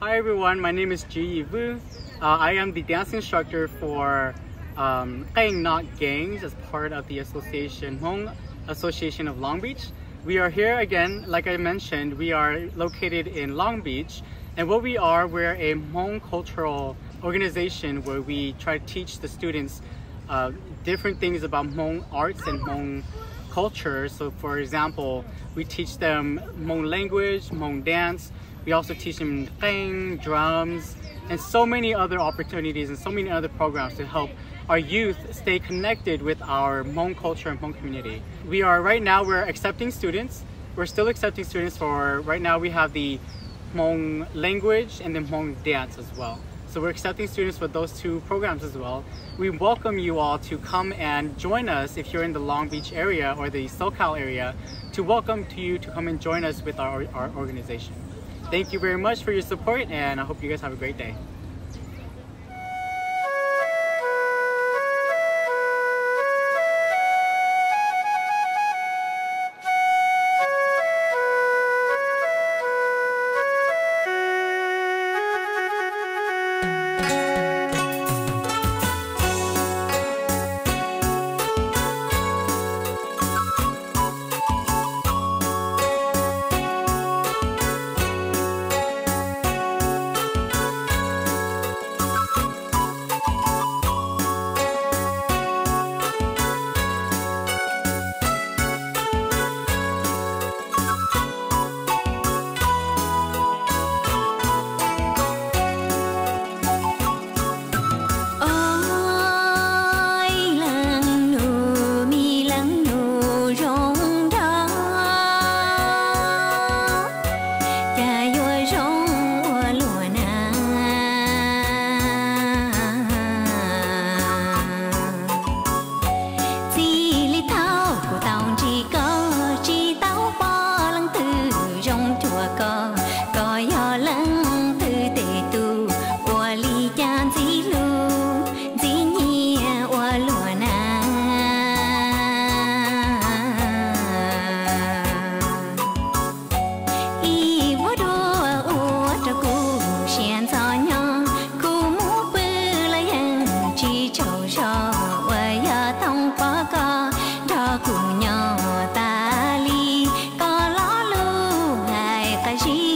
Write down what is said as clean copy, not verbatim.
Hi everyone, my name is Ji Yi Wu. I am the dance instructor for Qeej Not Gangs as part of the association, Hmong Association of Long Beach. We are here again, like I mentioned, we are located in Long Beach. And what we are, we're a Hmong cultural organization where we try to teach the students different things about Hmong arts and Hmong culture. So for example, we teach them Hmong language, Hmong dance. We also teach them Qeej, drums, and so many other opportunities and so many other programs to help our youth stay connected with our Hmong culture and Hmong community. We are right now, we're accepting students. We're still accepting students for right now. We have the Hmong language and the Hmong dance as well. So we're accepting students for those two programs as well. We welcome you all to come and join us if you're in the Long Beach area or the SoCal area, to welcome to you to come and join us with our organization. Thank you very much for your support, and I hope you guys have a great day. Qeej.